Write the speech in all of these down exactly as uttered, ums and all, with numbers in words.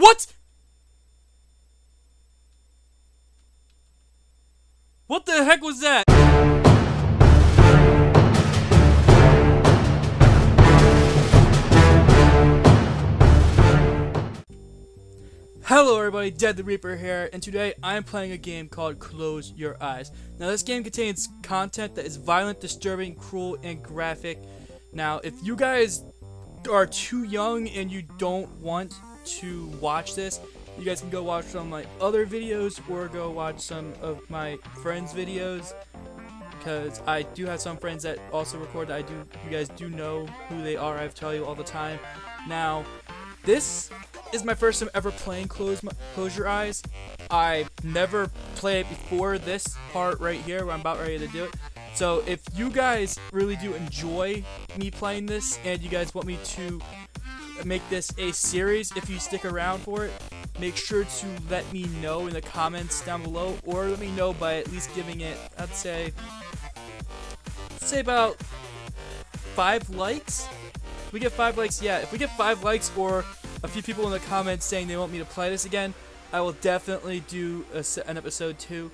What? What the heck was that? Hello everybody, Dead the Reaper here, and today I'm playing a game called Close Your Eyes. Now this game contains content that is violent, disturbing, cruel, and graphic. Now if you guys are too young and you don't want to watch this, you guys can go watch some of my other videos or go watch some of my friends' videos, because I do have some friends that also record that I do you guys do know who they are. I tell you all the time. Now this is my first time ever playing Close my, Close Your Eyes. I never played it before this part right here where I'm about ready to do it. So if you guys really do enjoy me playing this and you guys want me to make this a series, if you stick around for it, make sure to let me know in the comments down below, or let me know by at least giving it, I'd say, say about five likes. If we get five likes, yeah, if we get five likes or a few people in the comments saying they want me to play this again, I will definitely do a, an episode two.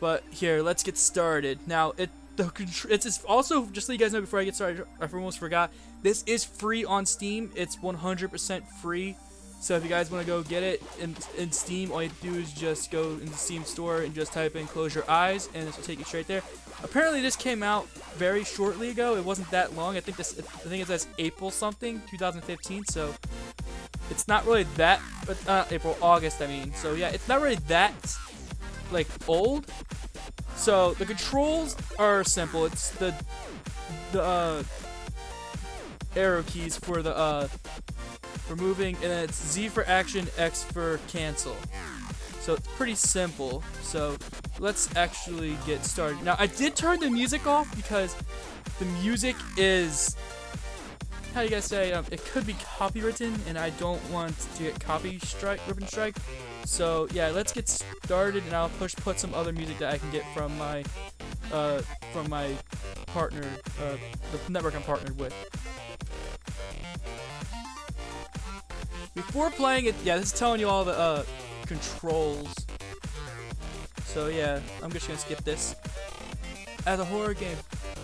But here, let's get started. Now, it the it's, it's also, just so you guys know before I get started, I almost forgot, this is free on Steam. It's one hundred percent free. So if you guys want to go get it in, in Steam, all you have to do is just go in the Steam store and just type in Close Your Eyes, and this will take you straight there. Apparently, this came out very shortly ago. It wasn't that long. I think this, I think it says April something, two thousand fifteen. So it's not really that, but uh, April, August, I mean. So yeah, it's not really that like old. So the controls are simple. It's the the uh, arrow keys for the uh, for moving, and then it's Z for action, X for cancel. So it's pretty simple. So let's actually get started. Now I did turn the music off because the music is, how do you guys say, um, it could be copywritten, and I don't want to get copy strike, ribbon strike. So yeah, let's get started, and I'll push put some other music that I can get from my uh, from my partner, uh, the network I'm partnered with. Before playing it, yeah, this is telling you all the uh, controls. So yeah, I'm just gonna skip this. As a horror game,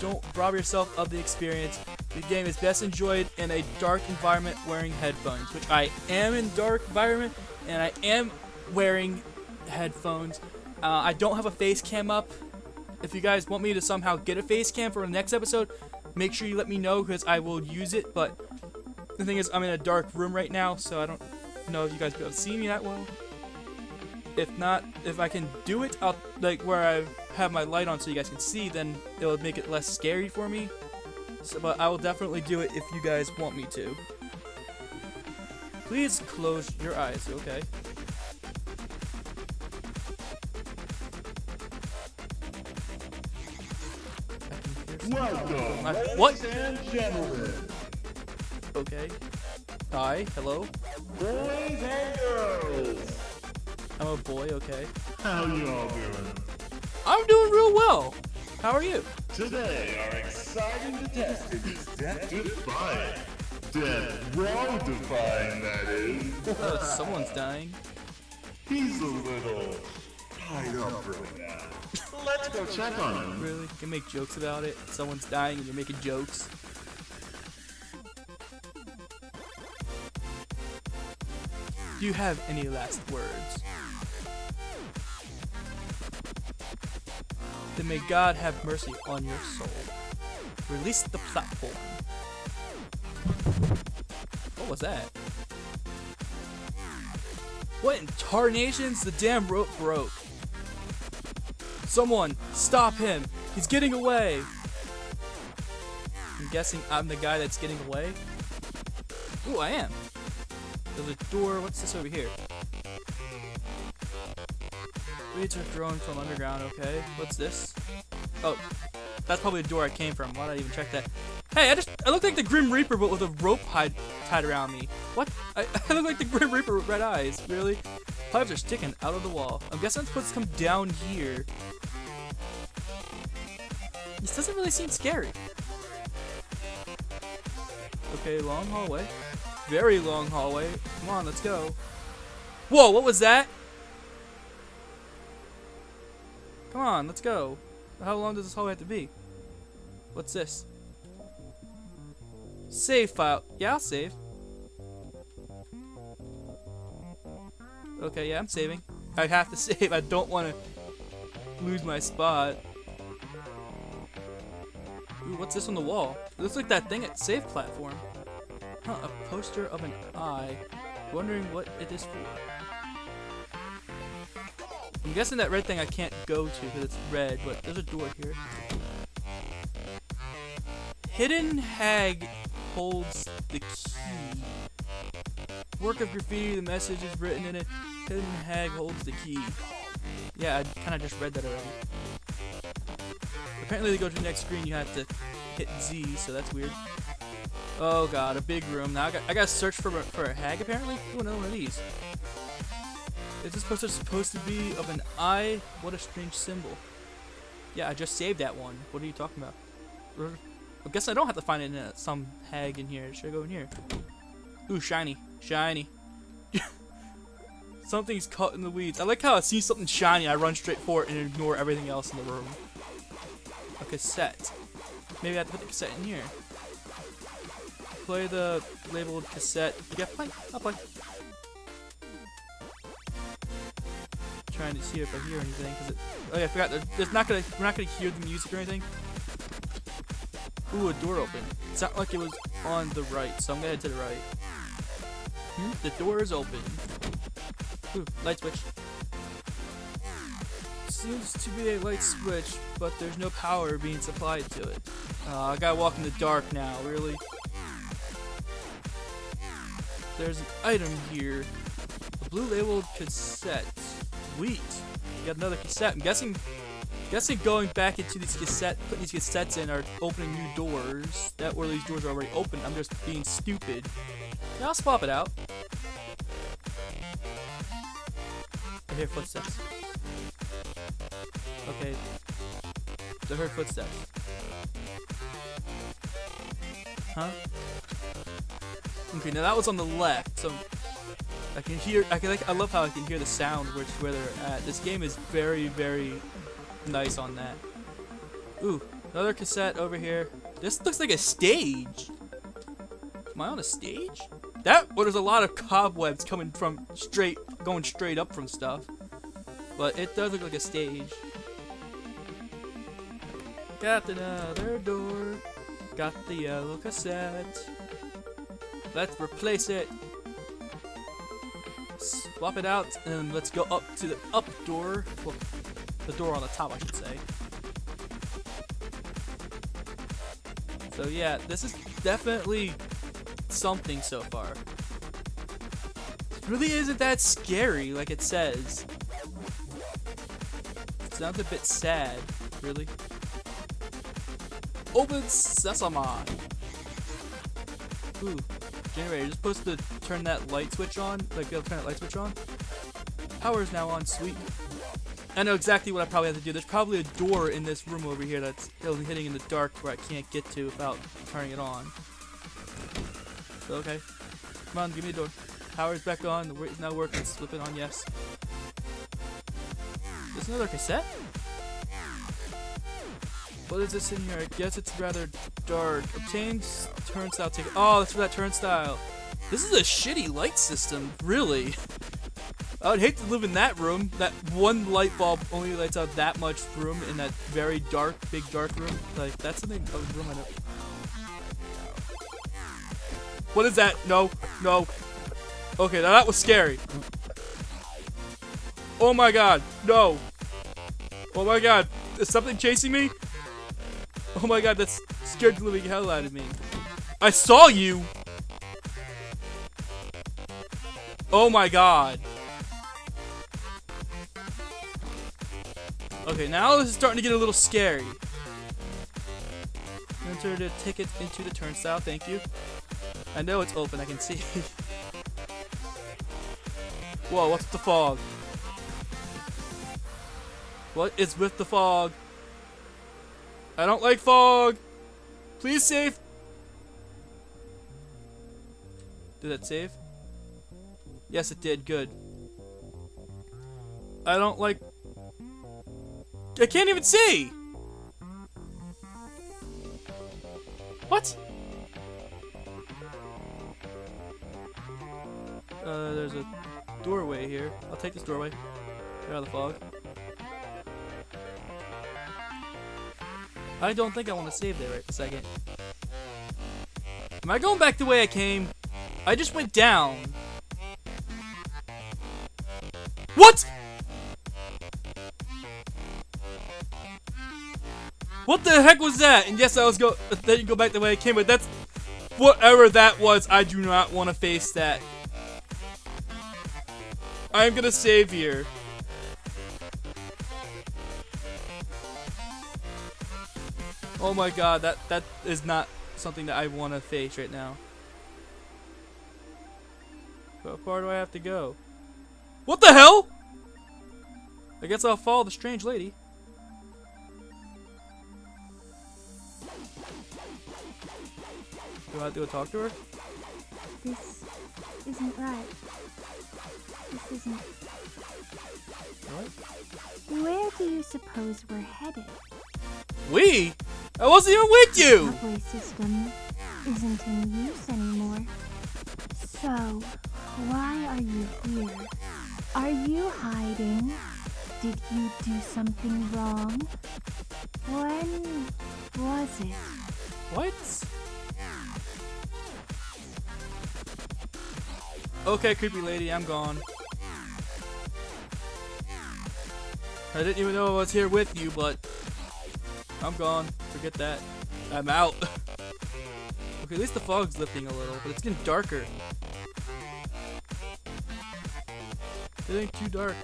don't rob yourself of the experience. The game is best enjoyed in a dark environment wearing headphones, which I am in dark environment, and I am wearing headphones. Uh, I don't have a face cam up. If you guys want me to somehow get a face cam for the next episode, make sure you let me know, because I will use it. But the thing is, I'm in a dark room right now, so I don't know if you guys will be able to see me that well. If not, if I can do it, I'll, like where I have my light on so you guys can see, then it will make it less scary for me. So, but I will definitely do it if you guys want me to. Please close your eyes, okay? Welcome, I, what? And gentlemen. Okay. Hi, hello. Boys and girls. I'm a boy, okay. How are you all doing? I'm doing real well. How are you? Today, our exciting contestant is Death Defying. Death Row Defying, that is. Oh, someone's dying. He's a little tied up right now. Let's go check on him. Really? You can make jokes about it. Someone's dying and you're making jokes. Do you have any last words? Then may God have mercy on your soul. Release the platform. What was that? What in tarnations? The damn rope broke. Someone stop him. He's getting away. I'm guessing I'm the guy that's getting away. Ooh, I am. There's a door. What's this over here? Leads are thrown from underground, okay. What's this? Oh, that's probably the door I came from. Why did I even check that? Hey, I just, I look like the Grim Reaper, but with a rope tied, tied around me. What? I, I look like the Grim Reaper with red eyes, really? Pipes are sticking out of the wall. I'm guessing I'm supposed to come down here. This doesn't really seem scary. Okay, long hallway. Very long hallway. Come on, let's go. Whoa, what was that? Come on, let's go. How long does this hallway have to be? What's this? Save file. Yeah, I'll save. Okay, yeah, I'm saving. I have to save. I don't want to lose my spot. Ooh, what's this on the wall? It looks like that thing at Save Platform. Huh, a poster of an eye. Wondering what it is for. I'm guessing that red thing I can't go to because it's red, but there's a door here. Hidden hag holds the key. Work of graffiti, the message is written in it. Hidden hag holds the key. Yeah, I kind of just read that already. Apparently to go to the next screen you have to hit Z, so that's weird. Oh god, a big room. Now I got I gotta search for a, for a hag apparently? Ooh, another one of these. Is this poster supposed to be of an eye? What a strange symbol. Yeah, I just saved that one. What are you talking about? I guess I don't have to find it in a, some hag in here. Should I go in here? Ooh, shiny. Shiny. Something's caught in the weeds. I like how I see something shiny, I run straight for it and ignore everything else in the room. A cassette. Maybe I have to put the cassette in here. Play the labeled cassette. Yeah, play. I'll play. I'm trying to see if I hear anything. Cause it, oh yeah, I forgot. There's not gonna. We're not gonna hear the music or anything. Ooh, a door open. It sounded like it was on the right, so I'm gonna head to the right. Hmm? The door is open. Ooh, light switch. Seems to be a light switch, but there's no power being supplied to it. Uh, I gotta walk in the dark now. Really. There's an item here. A blue labeled cassette. Sweet. We got another cassette. I'm guessing guessing going back into these cassette putting these cassettes in are opening new doors. That or these doors are already open. I'm just being stupid. Now I'll swap it out. I hear footsteps. Okay. I heard footsteps. Huh? Okay, now that was on the left, so I can hear. I can. Like, I love how I can hear the sound which where they're at. This game is very, very nice on that. Ooh, another cassette over here. This looks like a stage. Am I on a stage? That. Well, there's a lot of cobwebs coming from straight, going straight up from stuff. But it does look like a stage. Got another door. Got the yellow cassette. Let's replace it. Swap it out, and let's go up to the up door. Well, the door on the top, I should say. So yeah, this is definitely something so far. It really isn't that scary, like it says. It sounds a bit sad, really. Open sesame. Ooh. Generator, you're supposed to turn that light switch on. Like, you'll turn that light switch on. Power is now on, sweet. I know exactly what I probably have to do. There's probably a door in this room over here that's hitting in the dark where I can't get to without turning it on. So, okay. Come on, give me a door. Power is back on. The wait is now working. Flip it on, yes. There's another cassette? What is this in here? I guess it's rather dark. Obtain turnstile ticket. Oh, that's for that turnstile. This is a shitty light system, really. I would hate to live in that room. That one light bulb only lights out that much room in that very dark, big dark room. Like, that's something. Oh, room I know. What is that? No, no. Okay, now that was scary. Oh my god, no. Oh my god, is something chasing me? Oh my god, that's scared the living hell out of me. I saw you! Oh my god. Okay, now this is starting to get a little scary. Enter the ticket into the turnstile, thank you. I know it's open, I can see it. Whoa, what's with the fog? What is with the fog? I don't like fog. Please save. Did that save? Yes, it did. Good. I don't like... I can't even see! What? Uh, there's a doorway here. I'll take this doorway. Get out of the fog. I don't think I want to save there right this second. Am I going back the way I came? I just went down. What? What the heck was that? And yes, I was go. Then you go back the way I came, but that's whatever that was. I do not want to face that. I am gonna save here. Oh my god, that that is not something that I want to face right now. How far do I have to go? What the hell? I guess I'll follow the strange lady. Do I have to go talk to her? This isn't right. This isn't... What? Where do you suppose we're headed? We? I wasn't even with you! The subway system isn't in use anymore. So, why are you here? Are you hiding? Did you do something wrong? When was it? What? Okay, creepy lady, I'm gone. I didn't even know I was here with you, but I'm gone. Forget that. I'm out. Okay, at least the fog's lifting a little, but it's getting darker. It ain't too dark.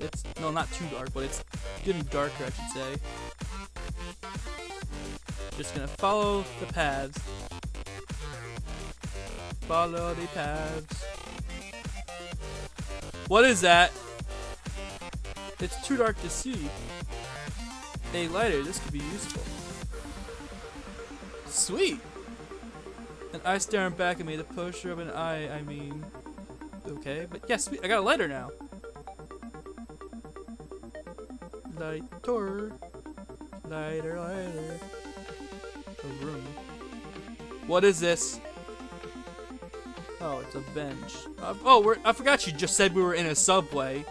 It's, no, not too dark, but it's getting darker, I should say. Just gonna follow the paths. Follow the paths. What is that? It's too dark to see. A lighter, this could be useful. Sweet! An eye staring back at me, the poster of an eye, I mean. Okay, but yes, yeah, sweet, I got a lighter now. Lighter. Lighter, lighter. A room. What is this? Oh, it's a bench. Uh, oh, we're, I forgot you just said we were in a subway.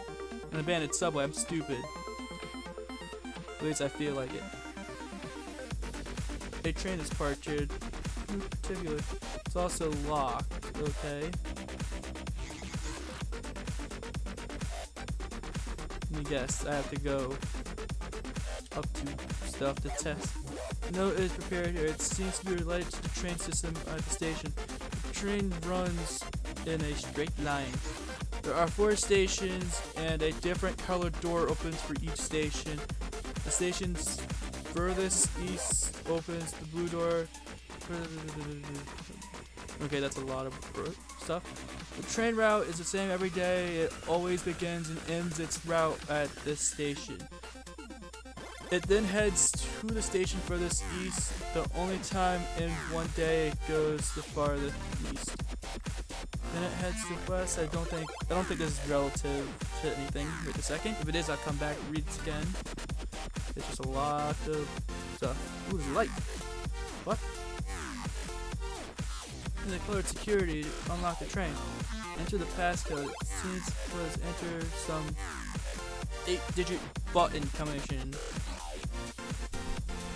An abandoned subway, I'm stupid. At least I feel like it. A train is parked here. In particular, it's also locked. Okay. Let me guess. I have to go up to stuff to test. No, it is prepared here. It seems to be related to the train system at the station. The train runs in a straight line. There are four stations, and a different colored door opens for each station. The station's furthest east opens the blue door. Okay, that's a lot of stuff. The train route is the same every day. It always begins and ends its route at this station. It then heads to the station furthest east. The only time in one day it goes the farthest east. Then it heads to west. I don't think I don't think this is relative to anything right this second. If it is, I'll come back and read it again. It's just a lot of stuff. Ooh, light. What? And they colored security to unlock the train. Enter the passcode. It seems was enter some eight-digit button combination.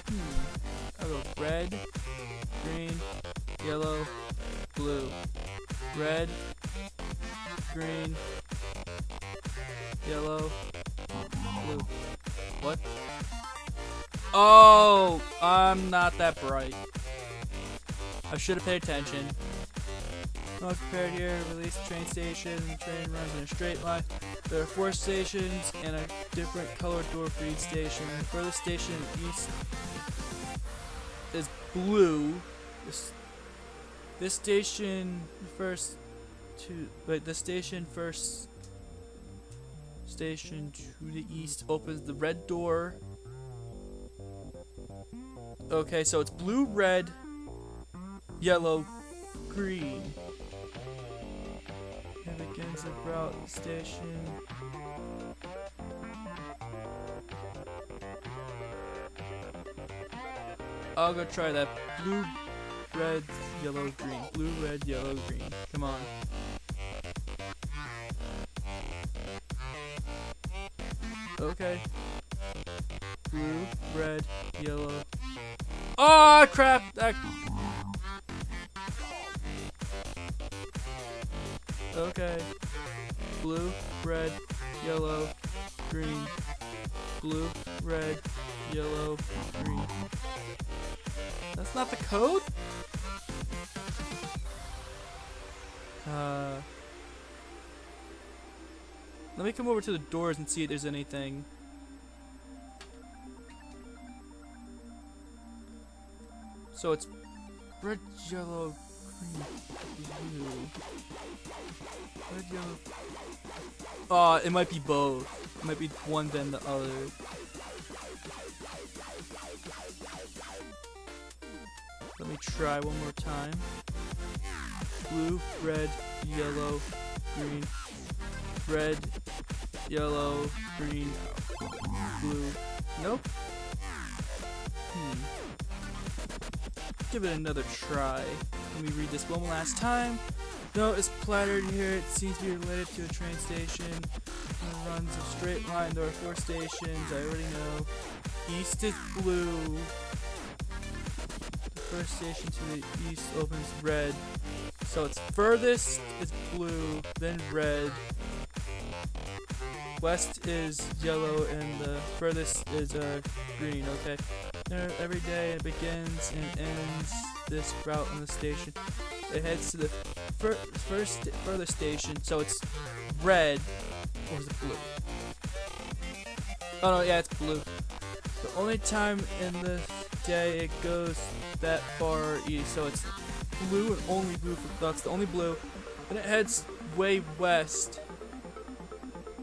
Hmm. I'll go red, green, yellow, blue. Red, green, yellow, blue. What? Oh, I'm not that bright. I should have paid attention. Not prepared here. Release the train station. The train runs in a straight line. There are four stations and a different colored door for each station. The furthest station east is blue. This, this station first to wait. This station first. Station to the east opens the red door. Okay, so it's blue, red, yellow, green. It begins the route station. I'll go try that. Blue, red, yellow, green. Blue, red, yellow, green. Come on. Okay. Blue, red, yellow. Oh crap! That... Okay. Blue, red, yellow, green. Blue, red, yellow, green. That's not the code? Uh... Let me come over to the doors and see if there's anything. So it's red, yellow, green, blue. Red, yellow. Aw, oh, it might be both. It might be one then the other. Let me try one more time. Blue, red, yellow, green. Red, yellow, green, blue. Nope. Hmm. Give it another try. Let me read this one last time. No, it's plattered here. It seems to be related to a train station. It runs a straight line. There are four stations. I already know. East is blue. The first station to the east opens red. So it's furthest is blue, then red. West is yellow and the furthest is uh, green, okay. Every day it begins and ends this route on the station. It heads to the fir first further station, so it's red, or is it blue? Oh no, yeah, it's blue. The only time in the day it goes that far east, so it's blue and only blue for that's the only blue. And it heads way west,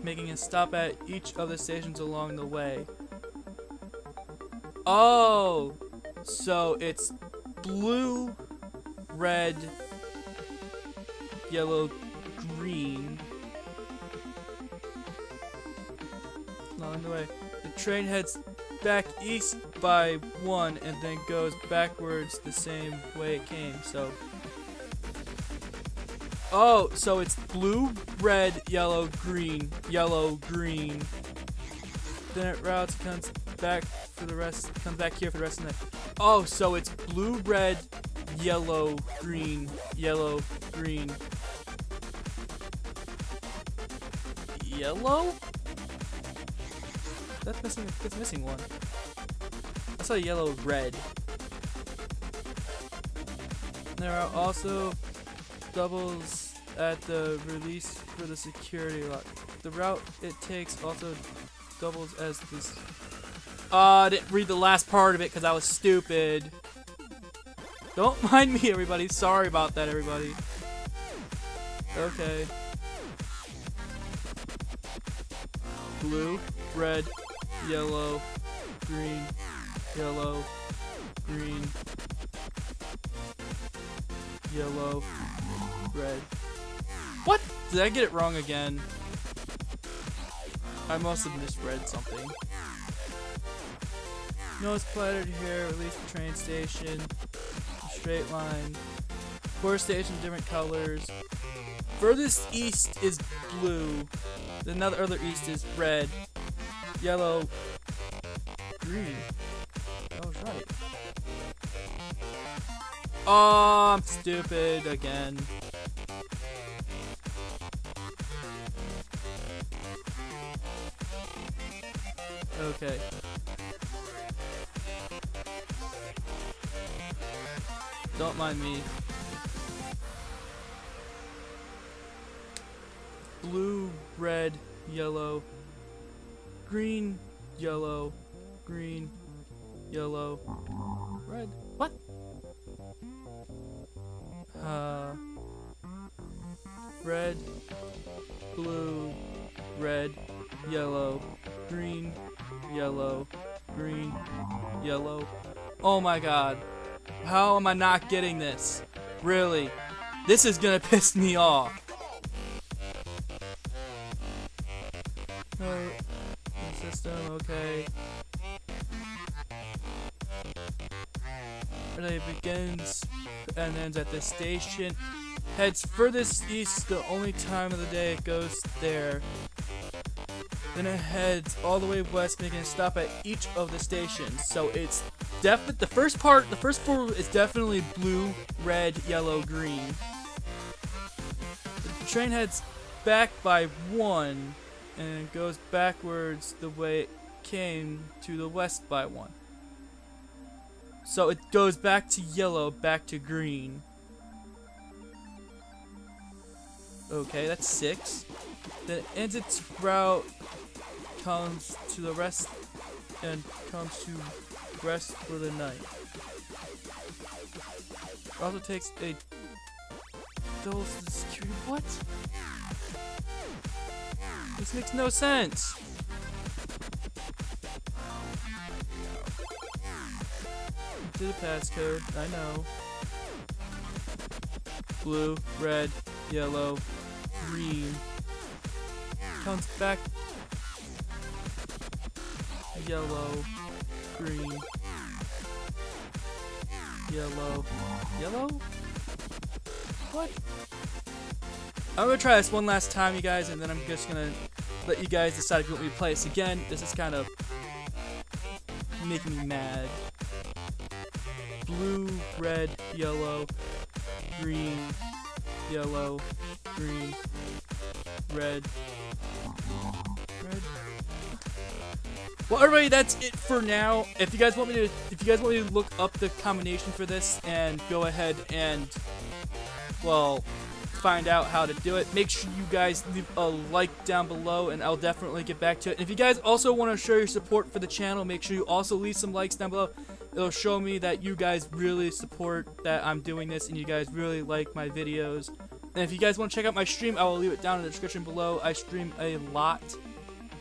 making it stop at each of the stations along the way. Oh! So it's blue, red, yellow, green. Along the way. The train heads back east by one and then goes backwards the same way it came, so... Oh, so it's blue, red, yellow, green, yellow, green. Then it routes, comes back for the rest, comes back here for the rest of the night. Oh, so it's blue, red, yellow, green, yellow, green. Yellow? That's missing, that's missing one. I saw yellow, red. There are also doubles at the release for the security lock. The route it takes also doubles as this. Ah, uh, I didn't read the last part of it because I was stupid. Don't mind me, everybody. Sorry about that, everybody. Okay. Blue, red, yellow, green, yellow, green, yellow. Red. What? Did I get it wrong again? I must have misread something. No, it's plattered here, at least the train station. Straight line. Four stations, different colors. Furthest east is blue. Another other east is red. Yellow. Green. That was right. Oh, I'm stupid again. Okay. Don't mind me. Blue, red, yellow, green, yellow, green, yellow, red. What? Uh, red, blue, red, yellow, green, yellow, green, yellow. Oh my god. How am I not getting this? Really? This is gonna piss me off. Alright. System, okay. relay begins and ends at this station, heads furthest east the only time of the day it goes there, then it heads all the way west, making a stop at each of the stations. So it's definitely, the first part, the first four is definitely blue, red, yellow, green. The train heads back by one and goes backwards the way it came, to the west by one. So it goes back to yellow, back to green. Okay, that's six. Then it ends its route, comes to the rest, and comes to rest for the night. It also takes a dole to the security. What? This makes no sense. To the passcode, I know. Blue, red, yellow, green. Comes back. Yellow, green. Yellow, yellow? What? I'm gonna try this one last time, you guys, and then I'm just gonna let you guys decide if you want me to play this again. This is kind of making me mad. Blue, red, yellow, green, yellow, green, red, red. Well, everybody, that's it for now. If you guys want me to, if you guys want me to look up the combination for this and go ahead and, well, find out how to do it, make sure you guys leave a like down below and I'll definitely get back to it. And if you guys also want to show your support for the channel, make sure you also leave some likes down below. It'll show me that you guys really support that I'm doing this and you guys really like my videos. And if you guys want to check out my stream, I will leave it down in the description below. I stream a lot,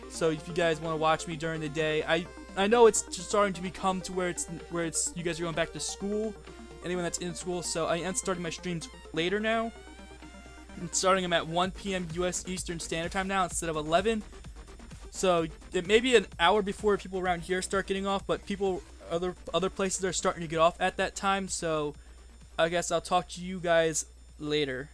so if you guys want to watch me during the day, I I know it's just starting to become to where it's where it's you guys are going back to school, anyone that's in school, so I am starting my streams later now. I'm starting them at one P M U S Eastern Standard Time now instead of eleven. So it may be an hour before people around here start getting off, but people other other places are starting to get off at that time. So I guess I'll talk to you guys later.